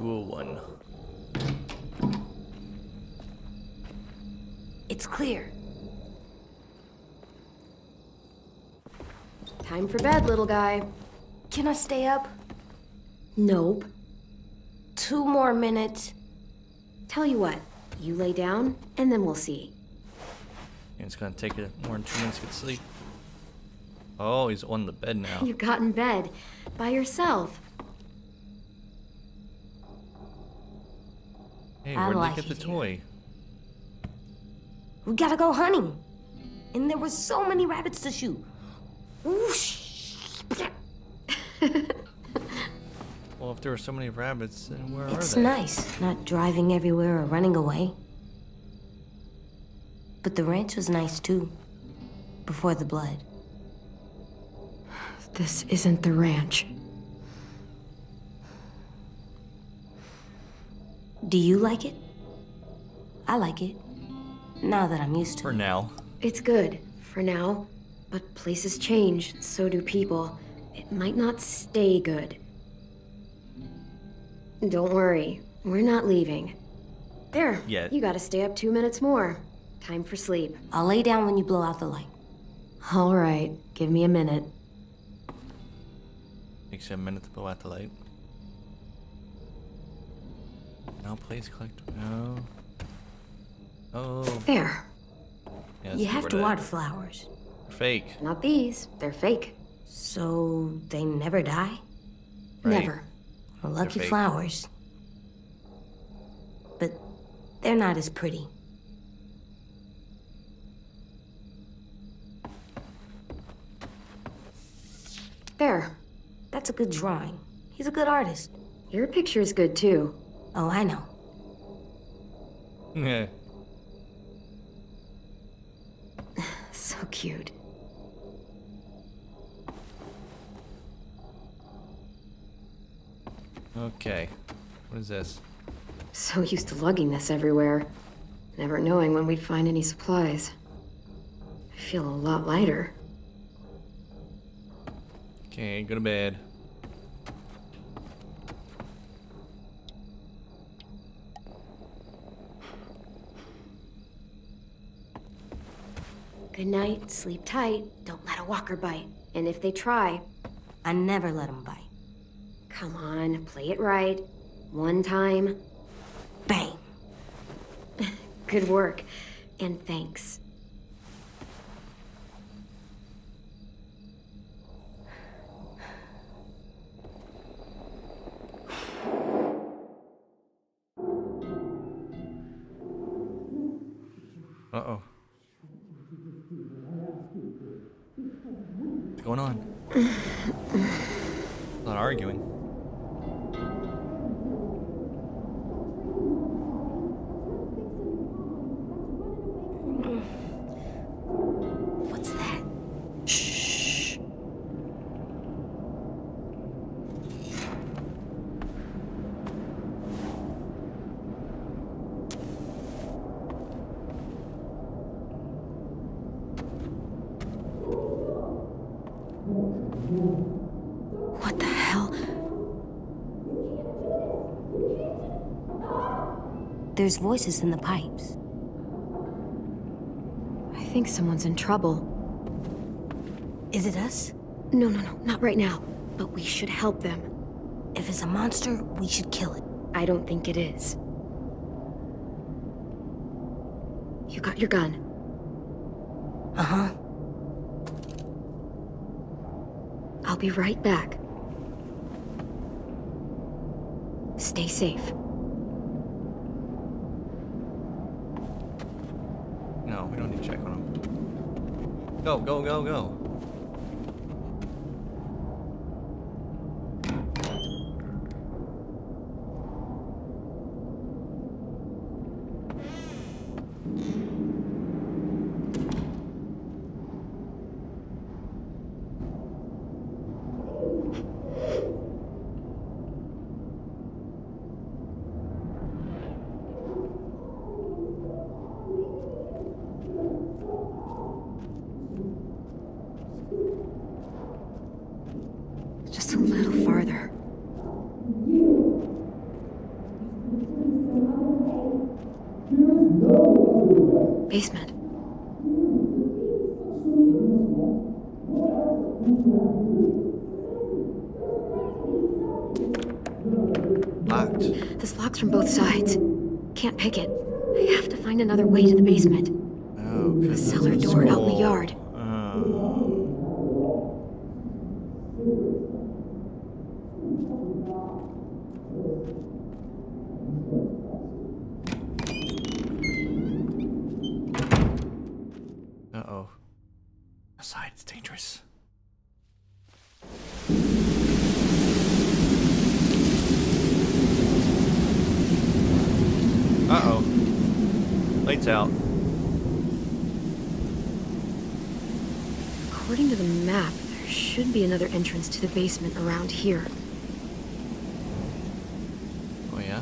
201. It's clear. Time for bed, little guy. Can I stay up? Nope. 2 more minutes. Tell you what, you lay down, and then we'll see. It's gonna take more than 2 minutes to get sleep. Oh, he's on the bed now. You got in bed. By yourself. Hey, where'd they get the toy? We gotta go hunting. And there were so many rabbits to shoot. Whoosh. Well, if there were so many rabbits, then where are they? It's nice, not driving everywhere or running away. But the ranch was nice, too. Before the blood. This isn't the ranch. Do you like it? I like it. Now that I'm used to it. For now. It's good. For now. But places change, so do people. It might not stay good. Don't worry, we're not leaving. There, you gotta stay up 2 minutes more. Time for sleep. I'll lay down when you blow out the light. All right, give me a minute. Takes you a minute to blow out the light. Now please collect. No. Oh. There. Yeah, you have to water flowers. They're fake. Not these. They're fake. So they never die? Right. Never. Lucky flowers, but they're not as pretty. There, that's a good drawing. He's a good artist. Your picture is good too. Oh, I know. Yeah. So cute. Okay, what is this? So used to lugging this everywhere, never knowing when we'd find any supplies. I feel a lot lighter. Okay, go to bed. Good night, sleep tight, don't let a walker bite. And if they try, I never let them bite. Come on, play it right. 1 time. Bang. Good work. And thanks. Uh-oh. What's going on? Not arguing. There's voices in the pipes. I think someone's in trouble. Is it us? No, not right now. But we should help them. If it's a monster, we should kill it. I don't think it is. You got your gun. Uh-huh. I'll be right back. Stay safe. Go, go, go, go. Basement. Locked. This lock's from both sides. Can't pick it. I have to find another way to the basement. Oh, the cellar door out in the yard. Outside, it's dangerous. Uh-oh. Lights out. According to the map, there should be another entrance to the basement around here. Oh, yeah?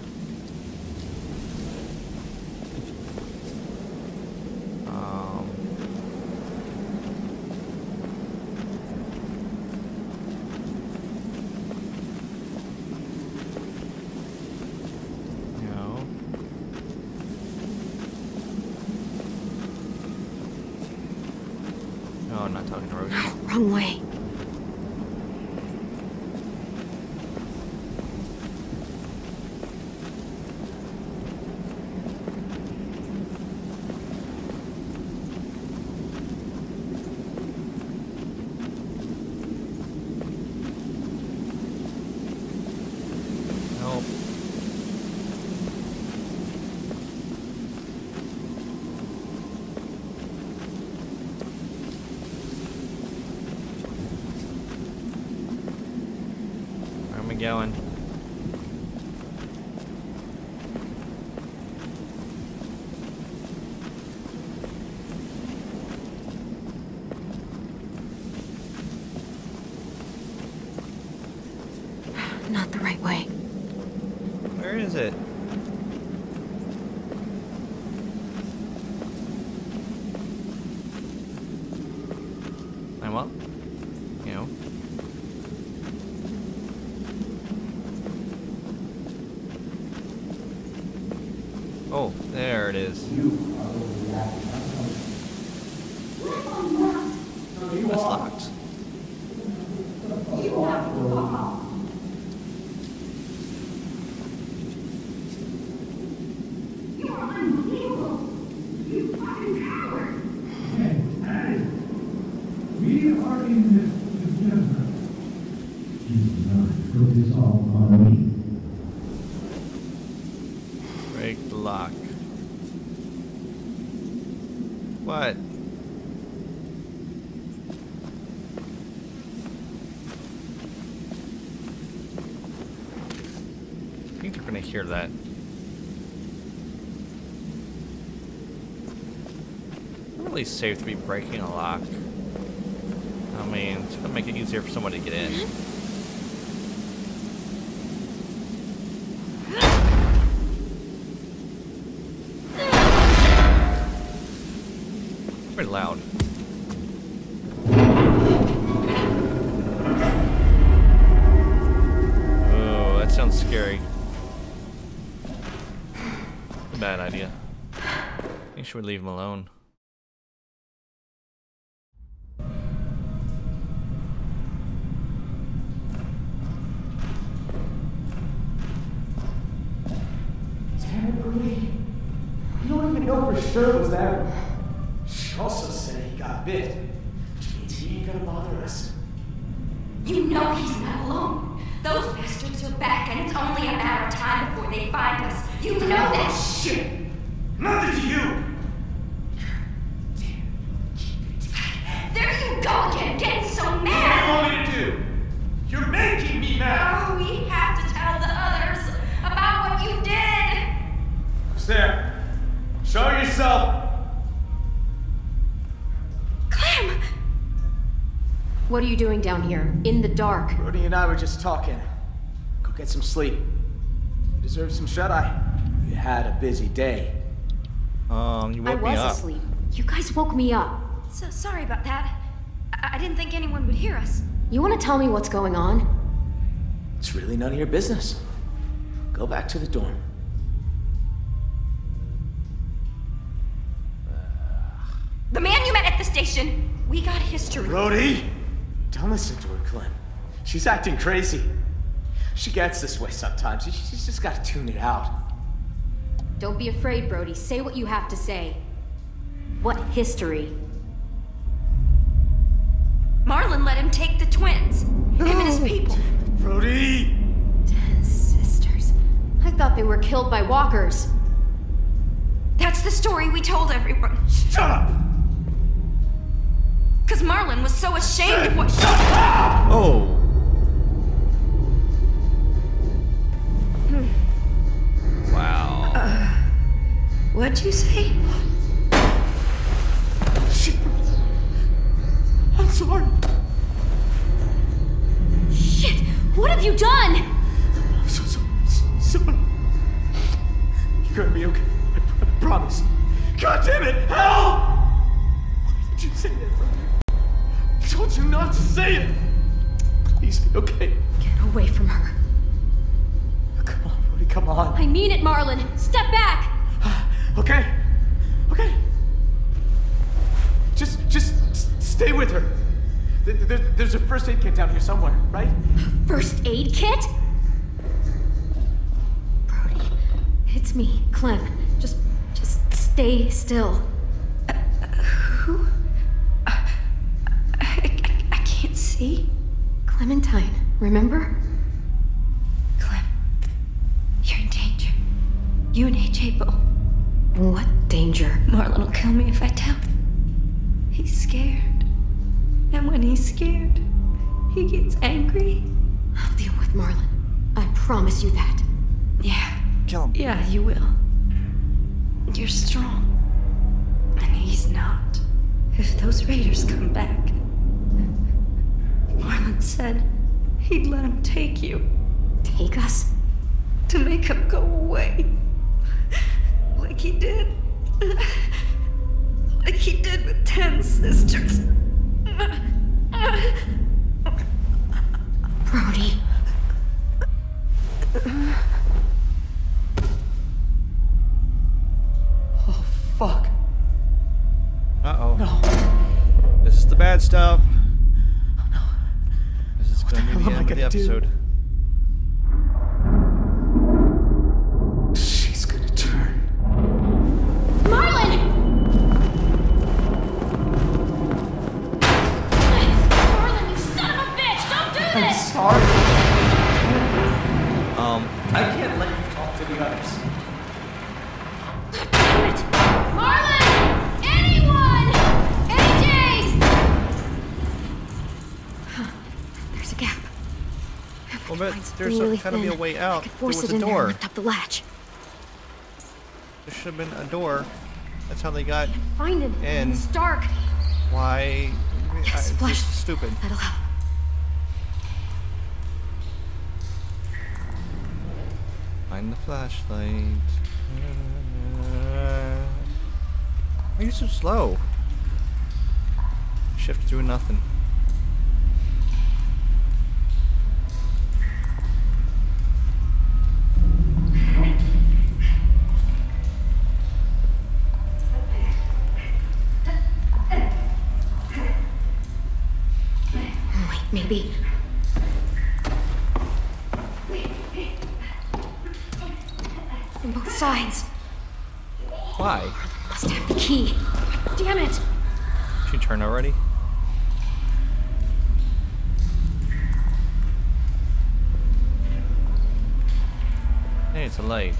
Going. Not the right way. Where is it? I'm up. You know. Oh, there it is. That's locked. Hear that. Not really safe to be breaking a lock. I mean, it's gonna make it easier for someone to get in. Pretty loud. Oh, that sounds scary. Bad idea. You should leave him alone. Terribly. We don't even know for sure it was that. She also said he got bit, which means he ain't gonna bother us. You know he's not alone. Those bastards are back, and it's only a matter of time before they find us. You know that shit! Nothing to you! Damn. There you go again, getting so mad! What do you want me to do? You're making me mad! No, we have to tell the others about what you did! Who's there? Show yourself! Clem! What are you doing down here, in the dark? Brody and I were just talking. Go get some sleep. You deserve some shut-eye. You had a busy day. You woke me up. I was asleep. You guys woke me up. So sorry about that. I didn't think anyone would hear us. You want to tell me what's going on? It's really none of your business. Go back to the dorm. station. We got history. Brody! Don't listen to her, Clem. She's acting crazy. She gets this way sometimes. She's just gotta tune it out. Don't be afraid, Brody. Say what you have to say. What history? Marlon let him take the twins. No. Him and his people. Brody! 10 sisters. I thought they were killed by walkers. That's the story we told everyone. Shut up! Because Marlon was so ashamed of what— Shut up! Oh. Wow. What'd you say? I'm sorry. Shit! What have you done? I'm so sorry. You're gonna be okay. I promise. God damn it! Help! Why did you say that, brother? I told you not to say it. Please be okay. Get away from her. Come on, Brody. Come on. I mean it, Marlon. Step back. Okay. Okay. Just stay with her. There's a first aid kit down here somewhere, right? First aid kit? Brody, it's me, Clem. Just stay still. Who? I can't see. Clementine, remember? Clem, you're in danger. You and AJ both. What danger? Marlon will kill me if I tell. He's scared. And when he's scared, he gets angry. I'll deal with Marlon. I promise you that. Yeah. Kill him. Yeah, you will. You're strong. And he's not. If those raiders come back... Marlon said he'd let him take you. Take us? To make him go away. Like he did. Like he did with 10 sisters. Brody. Oh, fuck. Uh-oh. No. This is the bad stuff. Oh, no. This is going to be the end of the episode. There's really gotta be a way out. There was a door. Up the latch. There should have been a door. That's how they got in. It's dark. Why? Yes, this is stupid. That'll help. Find the flashlight. Why are you so slow? Shift doing nothing. Maybe. From both sides. Why? I must have the key. Damn it! Did you turn already? Hey, it's a light.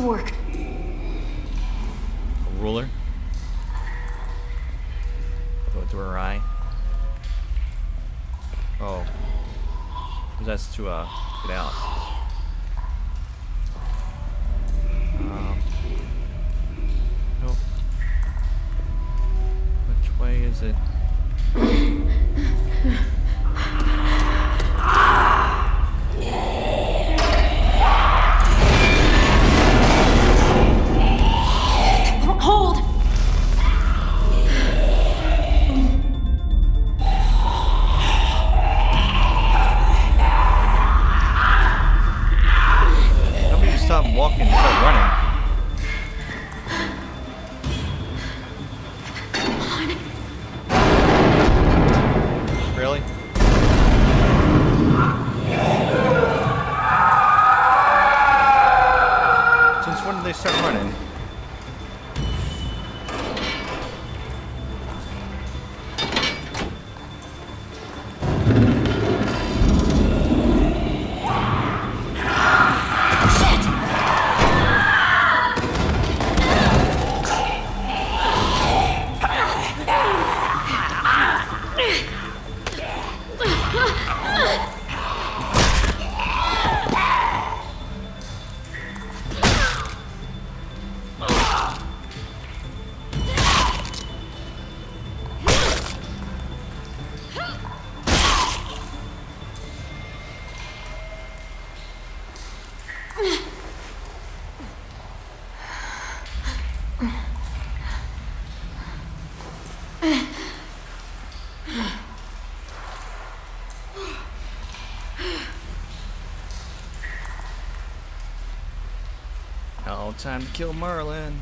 Work. A ruler? Go through her eye? Oh. That's to get out. Nope. Which way is it? I'm walking and start running. Time to kill Marlon.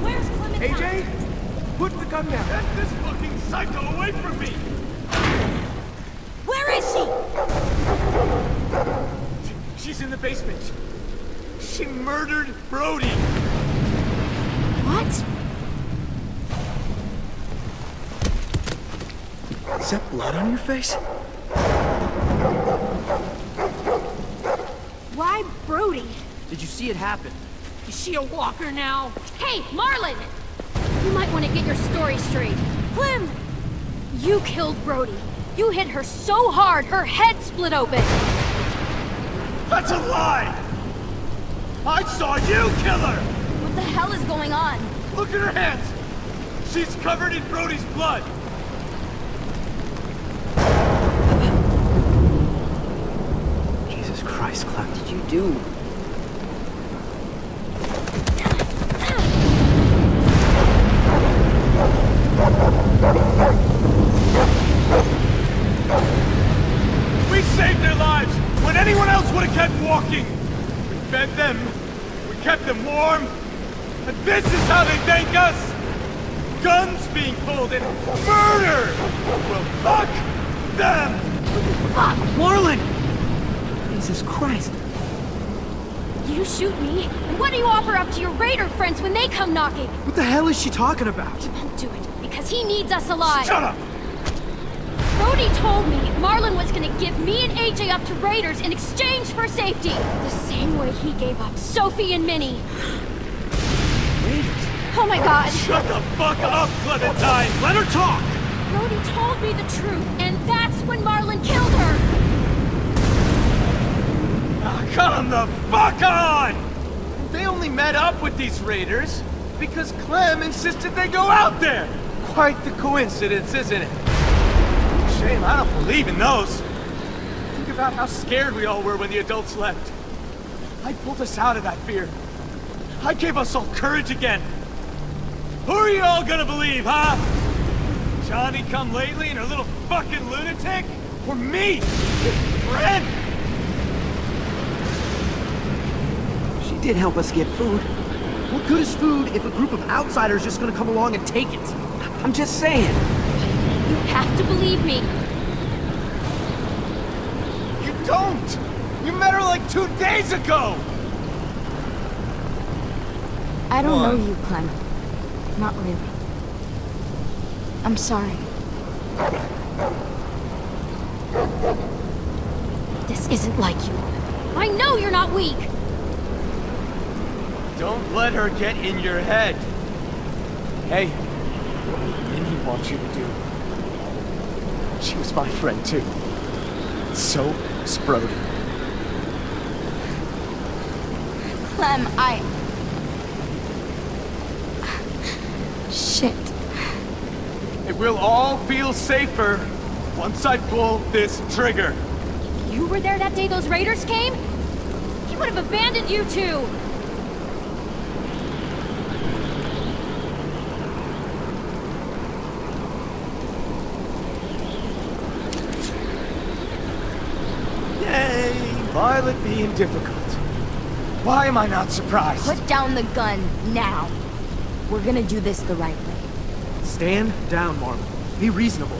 Where's Clementine? AJ, put the gun down. Get this fucking psycho away from me. Where is she? She's in the basement. She murdered Brody. What? Is that blood on your face? Why Brody? Did you see it happen? Is she a walker now? Hey, Marlon! You might want to get your story straight. Clem! You killed Brody. You hit her so hard, her head split open. That's a lie! I saw you kill her! What the hell is going on? Look at her hands! She's covered in Brody's blood! What did you do? We saved their lives when anyone else would have kept walking. We fed them, we kept them warm, and this is how they thank us. Guns being pulled and murder. Well, fuck them. Fuck Marlon. Jesus Christ! You shoot me, and what do you offer up to your raider friends when they come knocking? What the hell is she talking about? He won't do it, because he needs us alive! Shut up! Brody told me Marlon was gonna give me and AJ up to raiders in exchange for safety! The same way he gave up Sophie and Minnie! Raiders? Oh my god! Shut the fuck up, Clementine! Let her talk! Brody told me the truth, and that's when Marlon killed her! Come the fuck on! They only met up with these raiders because Clem insisted they go out there! Quite the coincidence, isn't it? Shame, I don't believe in those. Think about how scared we all were when the adults left. I pulled us out of that fear. I gave us all courage again. Who are you all gonna believe, huh? Johnny come lately and her little fucking lunatic? Or me? Your friend? Did help us get food. What good is food if a group of outsiders just gonna come along and take it? I'm just saying. You have to believe me. You don't! You met her like 2 days ago! I don't know you, Clem. Not really. I'm sorry. This isn't like you. I know you're not weak! Don't let her get in your head. Hey, what did Minnie want you to do? She was my friend too. So was Brody. Clem, I... Shit. It will all feel safer once I pull this trigger. If you were there that day those raiders came, he would have abandoned you too. Violet being difficult. Why am I not surprised? Put down the gun, now. We're gonna do this the right way. Stand down, Marlon. Be reasonable.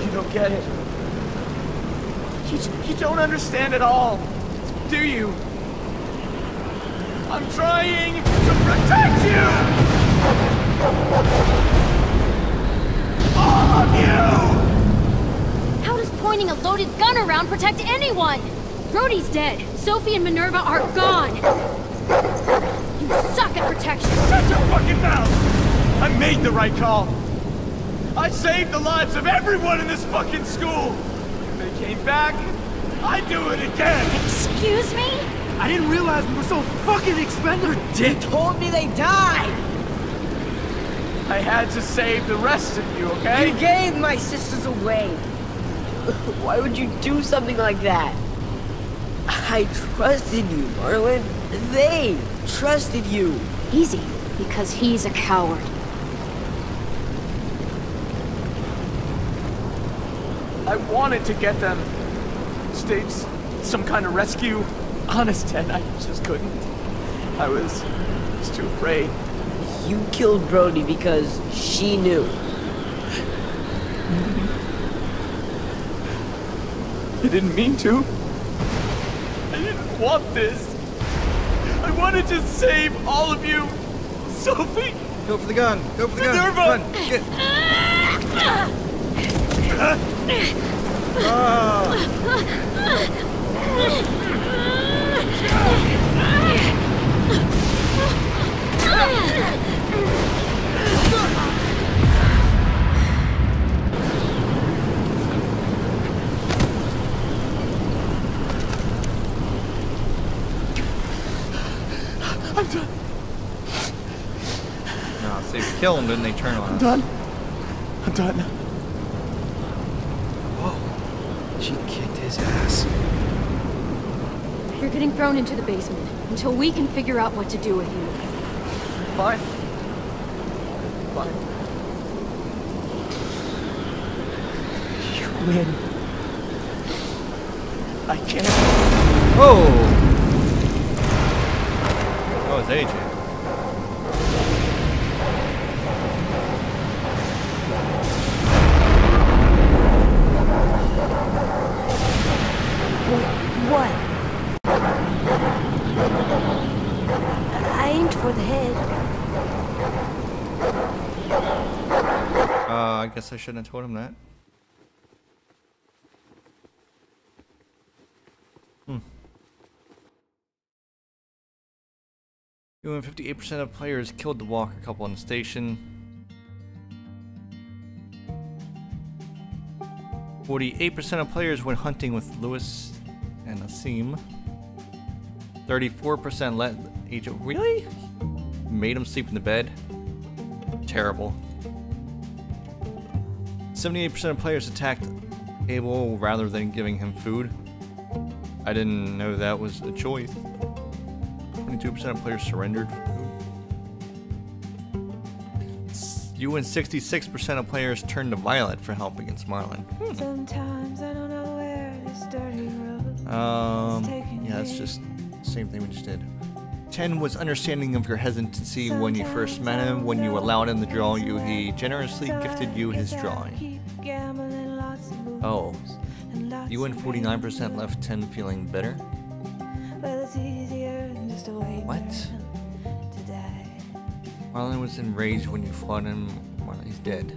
You don't get it. You don't understand at all, do you? I'm trying to protect you! All of you! How does pointing a loaded gun around protect anyone? Brody's dead. Sophie and Minerva are gone. You suck at protection. Shut your fucking mouth! I made the right call. I saved the lives of everyone in this fucking school. If they came back, I'd do it again. Excuse me? I didn't realize we were so fucking expendable. They told me they died! I had to save the rest of you, okay? You gave my sisters away. Why would you do something like that? I trusted you, Marlon. They trusted you. Easy, because he's a coward. I wanted to get them... staged some kind of rescue. Honest, Ted, I just couldn't. I was too afraid. You killed Brody because she knew. I didn't mean to. I didn't want this. I wanted to save all of you. Sophie! Go for the gun. Go for the gun. Run. Get. I'm done. No, so they kill him, didn't they turn on us? I'm done. Whoa. She kicked his ass. You're getting thrown into the basement until we can figure out what to do with you. Fine. Fine. You win. I can't. Oh! Oh, it's AJ. What? I aimed for the head. I guess I shouldn't have told him that. Hmm. 58% of players killed the walker couple on the station. 48% of players went hunting with Lewis and Asim. 34% let AJ. Really? Made him sleep in the bed? Terrible. 78% of players attacked Abel rather than giving him food. I didn't know that was a choice. 22% of players surrendered for food. You and 66% of players turned to Violet for help against Marlon. Sometimes I don't know where this dirty road yeah, it's just same thing we just did. 10 was understanding of your hesitancy when you first met him. When you allowed him to draw you, he generously gifted you his drawing. Oh. You and 49% left 10 feeling better? What? Marlon was enraged when you fought him. He's dead.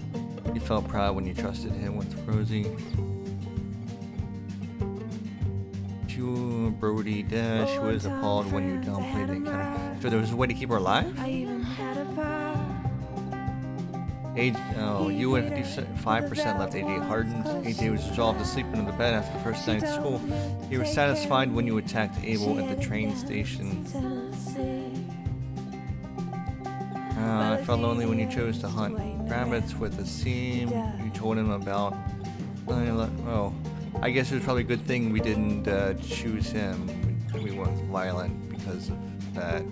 You felt proud when you trusted him with Rosie. Brody dead. She was appalled when you downplayed the encounter. So there was a way to keep her alive? You and 55% left AJ hardened. AJ was resolved to sleep under the bed after the first night of school. He was satisfied when you attacked Abel at the train station. I felt lonely when you chose to hunt rabbits with Asim. You told him about... Oh. I guess it was probably a good thing we didn't choose him. We weren't violent because of that.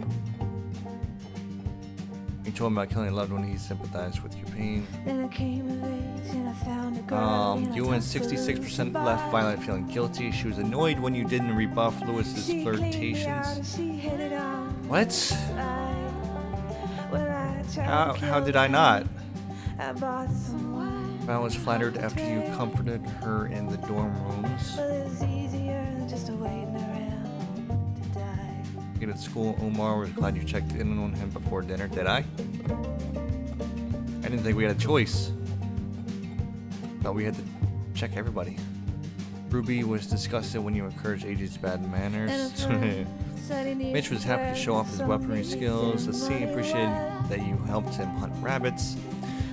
You told me about killing a loved one. He sympathized with your pain. Then I came of age and I found a girl. You and 66% left Violet feeling guilty. She was annoyed when you didn't rebuff Lewis's flirtations. What? How did I not? I was flattered after you comforted her in the dorm rooms. At school, Omar was glad you checked in on him before dinner. Did I? I didn't think we had a choice. But we had to check everybody. Ruby was disgusted when you encouraged AJ's bad manners. Mitch was happy to show off his weaponry skills. Asim appreciated that you helped him hunt rabbits.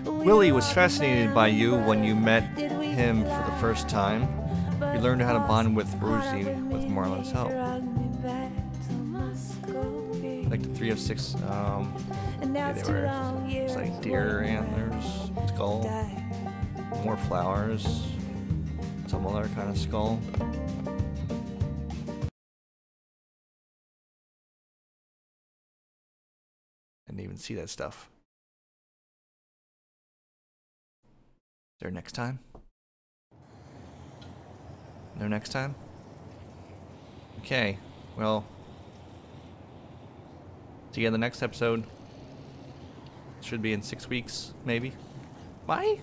Willie was fascinated by you when you met him for the first time. You learned how to bond with Rosie with Marlon's help. Like the 3 of 6, they were just like deer antlers, skull, more flowers, some other kind of skull. I didn't even see that stuff. Is there next time? No next time? Okay, well. So yeah, the next episode should be in 6 weeks, maybe. Bye!